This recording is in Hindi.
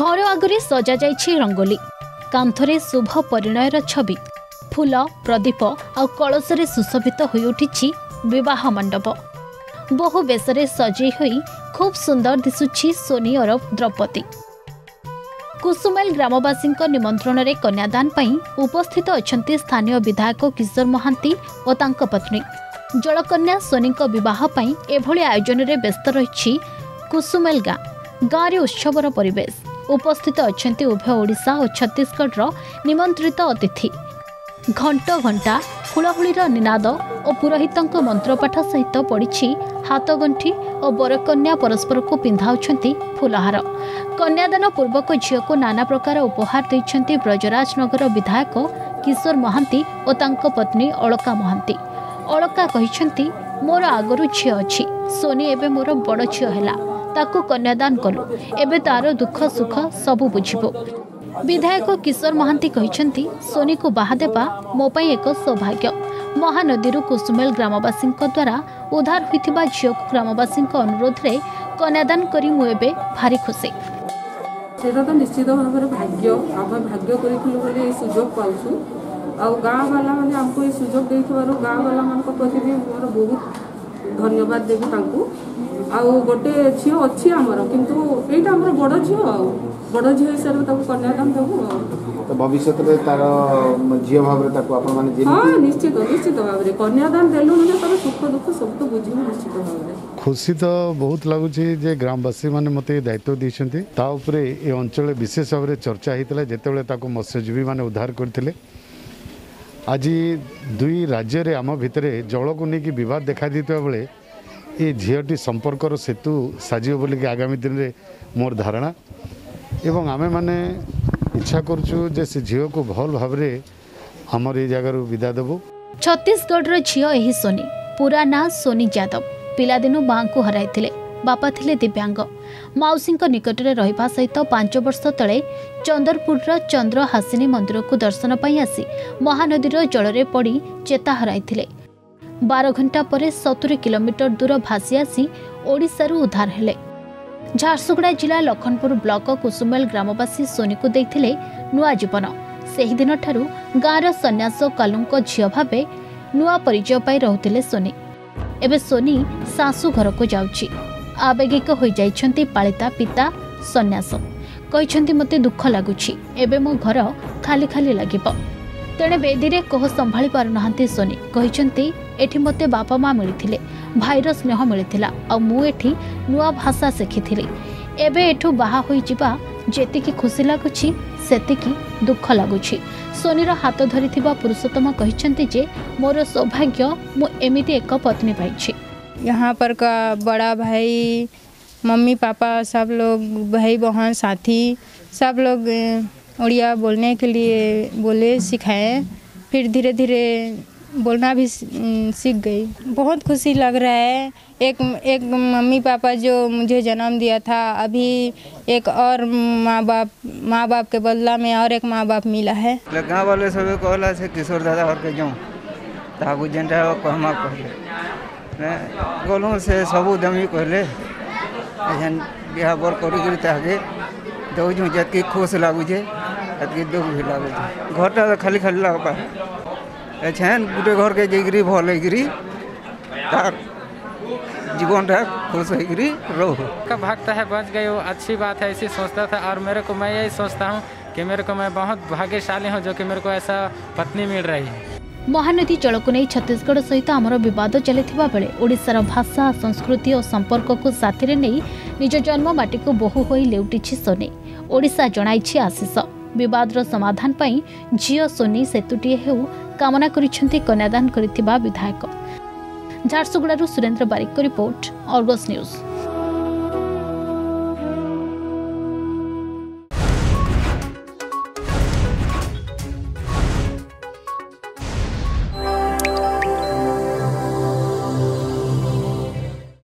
घर आगे सजा जाइछि रंगोली, कांथरे शुभ परिणयर छवि, फूल प्रदीप आ कलशरे सुशोभित होई उठिछि विवाह मंडप। बहु बेशरे सजई होई खूब सुंदर दिसुछि सोनी अरब द्रौपदी। कुसुमेल ग्रामवासींक निमंत्रण रे कन्यादान पई उपस्थित अछंती स्थानीय विधायक किशोर महांती और तांक पत्नी। जलकन्या सोनींक विवाह पई एभली आयोजन रे व्यस्त रहिछि कुसुमेल गां। गाँव रे उत्सवर परिवेश। उपस्थित अछंती उभय ओडिशा और छत्तीसगढ़ रो निमंत्रित अतिथि। घंटा घंटा हुलाहुलीर निनाद और पुरोहितंक मंत्रपाठ सहित पड़ी हाथगंठी और बरकन्या परस्पर को पिंधाउछंती फुलहार। कन्यादान पूर्वक झील को नाना प्रकार उपहार देइछंती ब्रजराजनगर विधायक किशोर महांती और तांक पत्नी अलका महांती। अलका कहिछंती, मोर आगरु झील अछि, सोनी एबे मोर बड़ झील हैला, ताकू कन्यादान कलु, एबे तार दुख सुख सबु बुझिबो। विधायक किशोर महांती कहिछंती, सोनी को बाहा देबा मो पई एक सौभाग्य। महानदी कुसुमेल ग्रामवासी द्वारा उद्धार होता झील को ग्रामवासी अनुरोध में कन्यादान करी मु एबे भारी खुशी। तो निश्चित भाव भाग्य आम भाग्य कर सुजोग पाऊँ आ गाँव बाला मैंने आमको ये सुजोग दे गाँव बाला मान प्रति भी मोर बहुत धन्यवाद देवी। आउ गोटे झील अच्छी आमर किंतु यहाँ आम बड़ झील हिसाब से कन्यादान देवु तो भविष्य में तार झील भाव में। हाँ निश्चित निश्चित भाव में कन्यादान देलु मैंने तुम सुख दुख सब तो बुझे निश्चित भाव में खुशी तो बहुत लगुच। ग्रामवासी मैंने मत दायित्व देते ये अंचल विशेष भाव में चर्चा होता है जितेबाला मत्स्यजीवी मैंने उद्धार करते। आज दुई राज्य रे आम भितर जल को लेकिन बद देखा बेले ये झीलटी संपर्कर सेतु साजियो बोलिक आगामी दिन में मोर धारणा एवं आमे मैंने इच्छा करूँ जे से झील को भल भाव में आमर ये जगार विदा देवु। छत्तीसगढ़ झील सोनी, पूरा ना सोनी यादव, पिलादिनु माँ को हराइथिले। बापा थिले दिव्यांग। मौसी निकट में रहा सहित 5 वर्ष तले चंदरपुर चंद्र हासिनी मंदिर को दर्शन पाई आसी महानदी जल में पड़ चेता हराइथिले। 12 घंटा पर 70 किलोमीटर दूर भासी आसी ओडिशारू उद्धार हेले। झारसुगुड़ा जिला लखनपुर ब्लॉक कुसुमेल ग्रामवासी सोनी को देइथिले नुआ जीवन। सेहि दिन ठारू गाँवर सन्यास कालुंक झियो भाबे नुआ परिचय पाई रहुथिले सोनी। एबे सोनी सासू घर को जाउची। आवेगिक हो जाइछंती पालिता पिता सन्यास। कहिछंती मते दुख लगुछि, एबे मो घर खाली खाली लागिबो। तेणे बेदीरे कोह संभाली पारुनाहांती सोनी। कहिछंती, एठी मते बापा माँ मिलिथिले, भाईर स्नेह मिलिथिला आ मु एठी नुआ भाषा शिखिथिली। एबे एठु बाहा होई जिबा जेतिकी खुशी लगुछि सेतिकी दुख लगुछि। सोनीर हाथ धरिथिबा पुरुषोत्तम कहिछंती जे मोर सौभाग्य मु एमिति एक पत्नी पाइछि। यहाँ पर का बड़ा भाई मम्मी पापा सब लोग भाई बहन साथी सब लोग उड़िया बोलने के लिए बोले सिखाए, फिर धीरे धीरे बोलना भी सीख गई। बहुत खुशी लग रहा है। एक मम्मी पापा जो मुझे जन्म दिया था, अभी एक और माँ बाप के बदला में और एक माँ बाप मिला है। गाँव वाले सब कहला से किशोर दादा और के जाऊँ ताकू जन कहमा कहले गोलू से सबू दमी कहले बिहा बर करी ताके दौजू जबकि खुश लगुचे जबकि दुख भी लगुचे। घर तो खाली खाली लगवा गोटे घर के जाकि भल तार जीवन टा खुश हो भक्त है बच गई। वो अच्छी बात है, ऐसी सोचता था। और मेरे को मैं यही सोचता हूँ कि मेरे को मैं बहुत भाग्यशाली हूँ जो कि मेरे को ऐसा पत्नी मिल रही है। महानदी जल को नहीं छत्तीसगढ़ सहित आमर बद चली बेले ओडार भाषा संस्कृति और संपर्क को साथी नहीं निज जन्ममाटी को बहु हो लेउटी सोनी। ओडा जनाई आशीष बदर समाधान पर झील सोनी सेतुटी होमना करन्यादान कर विधायक। Jharsuguda Surendra Barik report, Argus news.